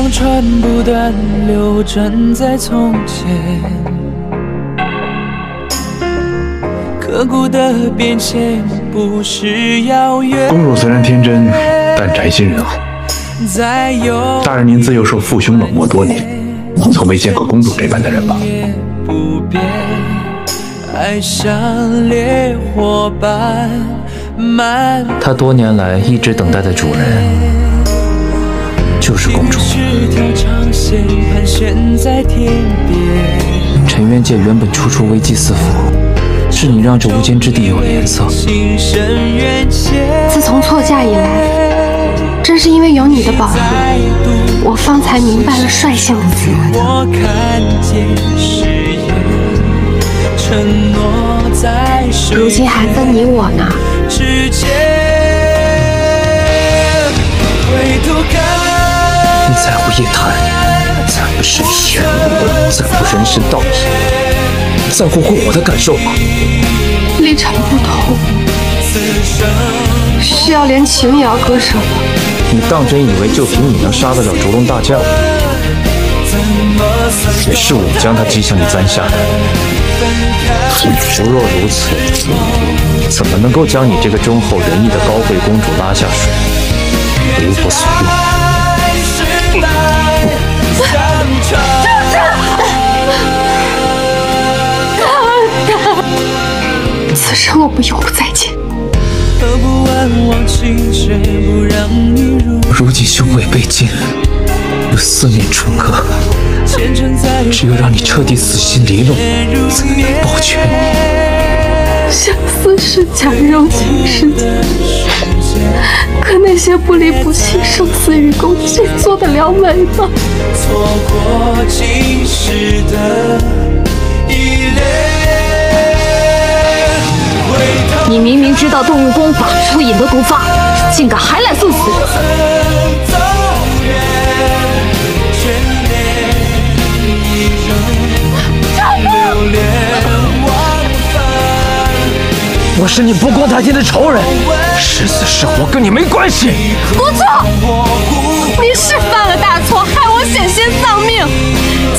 光川不断流转在从前。 刻骨的变迁不是遥远。公主虽然天真，但宅心仁厚。大人您自幼受父兄冷漠多年，从没见过公主这般的人吧？她多年来一直等待的主人，就是公主。尘渊界原本处处危机四伏。 是你让这无间之地有了颜色。自从错嫁以来，正是因为有你的保护，我方才明白了率性的滋味。如今还分你我呢。你在乎叶檀，在乎神仙，在乎人生道义。 在乎过我的感受吗？立场不同，是要连情也要割舍吗？你当真以为就凭你能杀得了烛龙大将？也是我将他逼向你簪下的。如若如此，怎么能够将你这个忠厚仁义的高贵公主拉下水？无不随意。此生我们永不再见。如今兄妹被禁，又思念重隔，只有让你彻底死心离拢，才能保全你。相思是假，柔情是真，可那些不离不弃、生死与共，谁做得了美吗？ 你明明知道动用功法出引得毒发，竟敢还来送死！我是你不共戴天的仇人，是死是活跟你没关系。不错，你是犯了大错，害我险些丧命。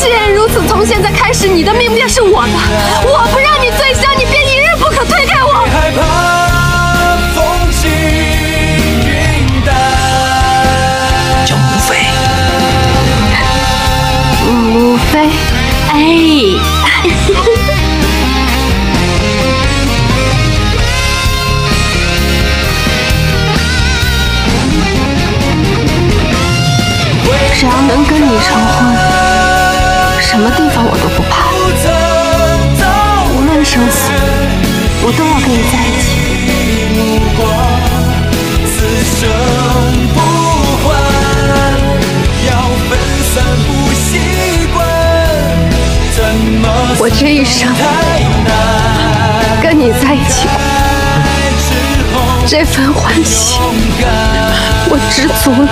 既然如此，从现在开始，你的命便是我的，我不让你醉生，你便一日不可推开我。 害怕风轻云淡。叫母妃。母妃，哎。只要能跟你成婚，什么地方我都不怕，无论生死。 我都要跟你在一起。我这一生跟你在一起，这份欢喜我知足了。